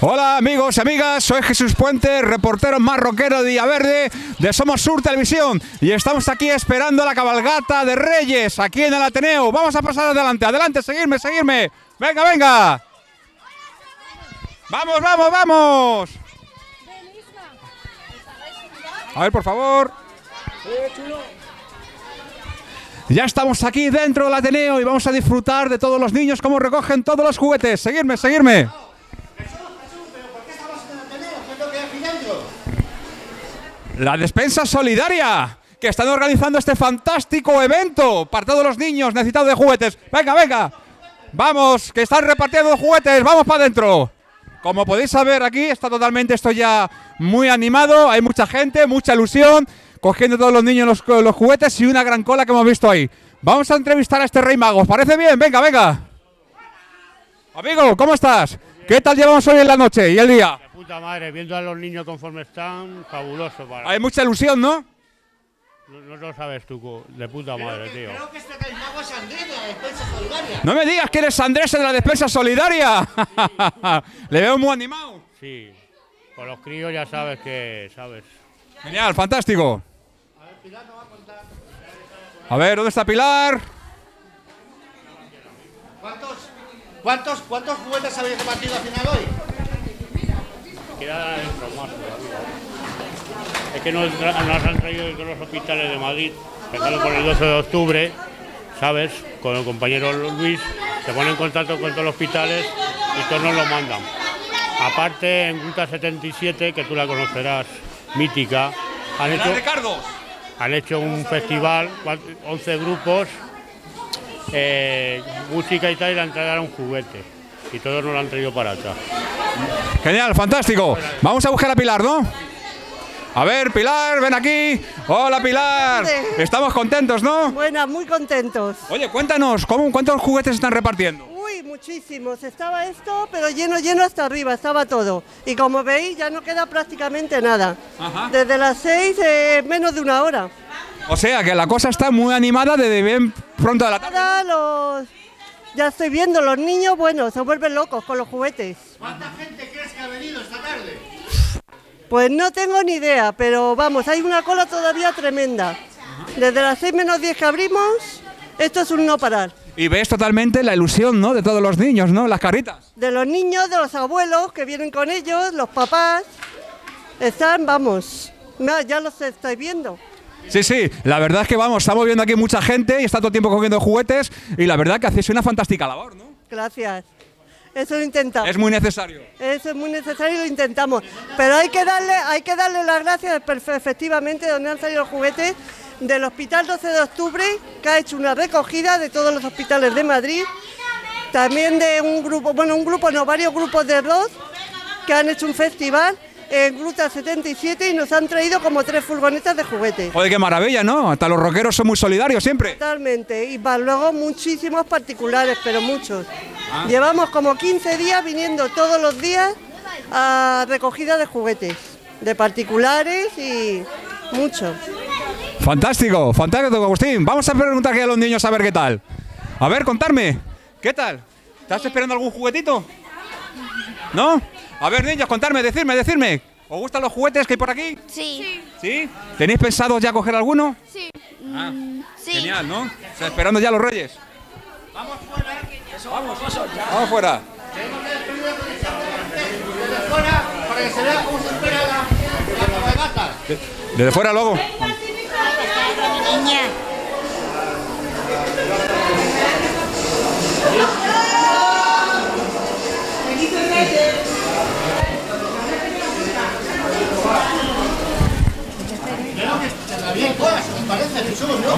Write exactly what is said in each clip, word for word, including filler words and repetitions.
Hola amigos y amigas, soy Jesús Puente, reportero más rockero de Villaverde de Somos Sur Televisión, y estamos aquí esperando la cabalgata de Reyes aquí en el Ateneo. Vamos a pasar adelante, adelante, seguirme, seguirme. Venga, venga. Vamos, vamos, vamos. A ver, por favor. Ya estamos aquí dentro del Ateneo y vamos a disfrutar de todos los niños cómo recogen todos los juguetes. Seguirme, seguirme. La despensa solidaria que están organizando este fantástico evento para todos los niños necesitados de juguetes. Venga, venga. Vamos, que están repartiendo juguetes. Vamos para adentro. Como podéis saber, aquí está totalmente esto ya muy animado. Hay mucha gente, mucha ilusión, cogiendo todos los niños los, los juguetes y una gran cola que hemos visto ahí. Vamos a entrevistar a este rey mago. ¿Os parece bien? Venga, venga. Amigo, ¿cómo estás? ¿Qué tal llevamos hoy en la noche y el día? De puta madre, viendo a los niños conforme están, fabuloso. Para... Hay mucha ilusión, ¿no? No, no lo sabes tú, de puta madre, creo que, tío. Creo que este rey mago es Andrés de la despensa solidaria. No me digas que eres Andrés de la despensa solidaria. Sí. Le veo muy animado. Sí, con los críos ya sabes que sabes. Genial, fantástico. A ver, Pilar nos va a contar. A ver, ¿dónde está Pilar? ¿Cuántos, cuántos, cuántos juguetes habéis repartido al final hoy? Queda el promotor. Es que nos, nos han traído de los hospitales de Madrid, empezando por el doce de octubre, ¿sabes? Con el compañero Luis, se pone en contacto con todos los hospitales y todos nos lo mandan. Aparte, en Gruta setenta y siete, que tú la conocerás, mítica, han hecho, han hecho un festival, once grupos, eh, música y tal, y le entregaron un juguete. Y todos nos lo han traído para atrás. Genial, fantástico. Vamos a buscar a Pilar, ¿no? A ver, Pilar, ven aquí. Hola, Pilar. Estamos contentos, ¿no? Buenas, muy contentos. Oye, cuéntanos, ¿cómo, ¿cuántos juguetes están repartiendo? Uy, muchísimos. Estaba esto, pero lleno, lleno hasta arriba, estaba todo. Y como veis, ya no queda prácticamente nada. Ajá. Desde las seis, eh, menos de una hora. O sea, que la cosa está muy animada desde bien pronto de la tarde. Los... Ya estoy viendo, los niños, bueno, se vuelven locos con los juguetes. ¿Cuánta gente crees que ha venido esta tarde? Pues no tengo ni idea, pero vamos, hay una cola todavía tremenda. Desde las seis menos diez que abrimos, esto es un no parar. Y ves totalmente la ilusión, ¿no?, de todos los niños, ¿no?, las caritas. De los niños, de los abuelos que vienen con ellos, los papás, están, vamos, ya los estáis viendo. Sí, sí, la verdad es que vamos, estamos viendo aquí mucha gente y está todo el tiempo cogiendo juguetes y la verdad que hacéis una fantástica labor, ¿no? Gracias. Eso lo intentamos. Es muy necesario. Eso es muy necesario y lo intentamos. Pero hay que darle, hay que darle las gracias, efectivamente, de donde han salido los juguetes, del Hospital doce de octubre, que ha hecho una recogida de todos los hospitales de Madrid, también de un grupo, bueno, un grupo, no, varios grupos de rock, que han hecho un festival en Gruta setenta y siete y nos han traído como tres furgonetas de juguetes. Joder, qué maravilla, ¿no? Hasta los rockeros son muy solidarios siempre. Totalmente, y para luego muchísimos particulares, pero muchos. Ah. Llevamos como quince días viniendo todos los días a recogida de juguetes, de particulares y muchos. Fantástico, fantástico, Agustín. Vamos a preguntar aquí a los niños a ver qué tal. A ver, contarme, ¿qué tal? ¿Estás esperando algún juguetito? ¿No? A ver, niños, contarme, decirme, decirme. ¿Os gustan los juguetes que hay por aquí? Sí. ¿Sí? ¿Tenéis pensado ya coger alguno? Sí. Ah, sí. Genial, ¿no? O sea, esperando ya los Reyes. Vamos fuera. Vamos, vamos fuera. Tenemos que despedirnos con el salto desde fuera para que se vea cómo se espera la cabalgata. Desde fuera, luego. Niña.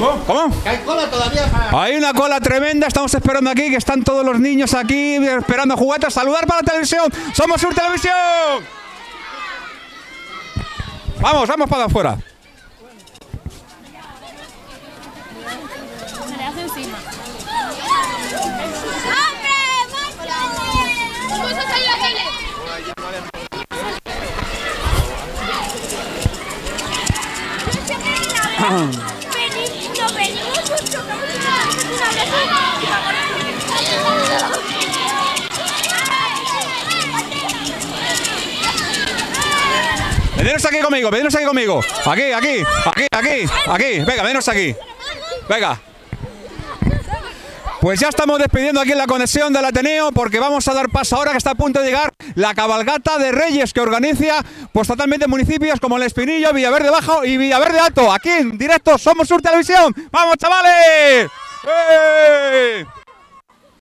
¿Cómo? ¿Cómo? Hay cola todavía para... Hay una cola tremenda, estamos esperando aquí, que están todos los niños aquí esperando juguetes. Saludar para la televisión, Somos Sur Televisión. Vamos, vamos para afuera. Venenos aquí conmigo, venenos aquí conmigo. Aquí, aquí, aquí, aquí, aquí. Venga, venenos aquí. Venga. Pues ya estamos despidiendo aquí en la conexión del Ateneo, porque vamos a dar paso ahora que está a punto de llegar la cabalgata de Reyes que organiza pues totalmente municipios como el Espinillo, Villaverde Bajo y Villaverde Alto. Aquí en directo Somos Sur Televisión. ¡Vamos, chavales! ¡Eh!